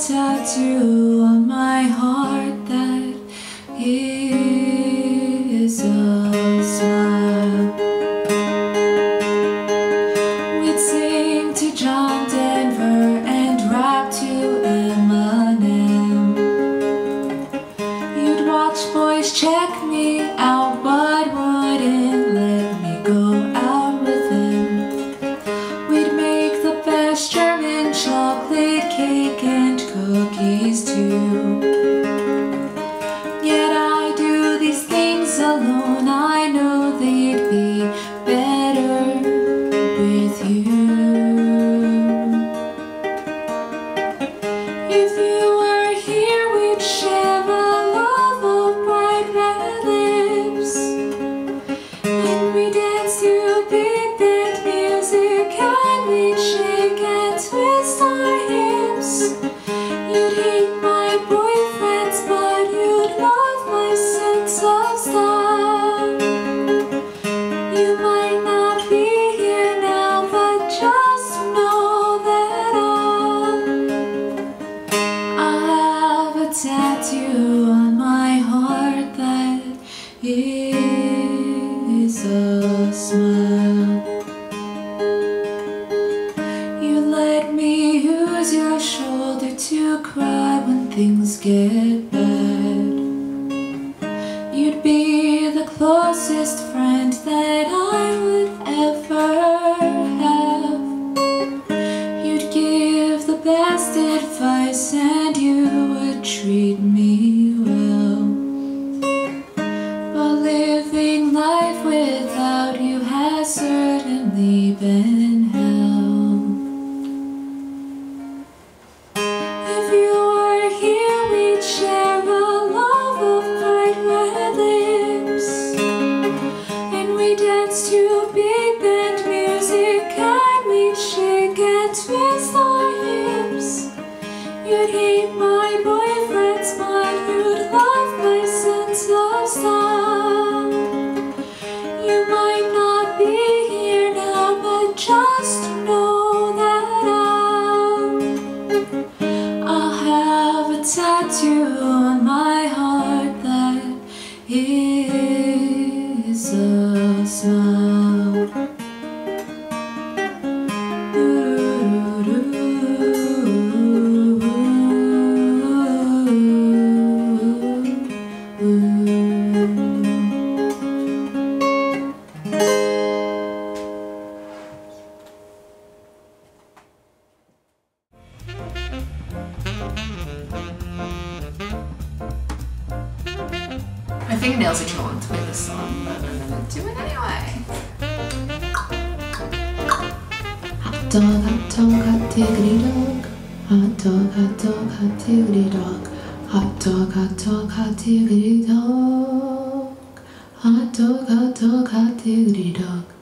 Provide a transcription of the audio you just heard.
Tattoo on my heart that is a smile. We'd sing to John Denver and rap to Eminem. You'd watch boys check me out but wouldn't let me go out with them. We'd make the best German chocolate cake and cookies too. Yet I do these things alone. I know they'd be better with you. If you were here, we'd share a love of bright red lips, and we dance to big band music, and we'd shake and twist our hips. You'd hate my boyfriends, but you'd love my sense of style. You might not be here now, but just know that I have a tattoo on my heart that is a smile. You let me use your shoulder to cry when things get bad. You'd be the closest friend that I would ever have. You'd give the best advice and you would treat me well. But living life without you has certainly been hell. You'd hate my boyfriends, but you'd love my sense of style. You might not be here now, but just know that I'll have a tattoo on my heart that is a smile. hot dog, hot dog, hot diggity dog.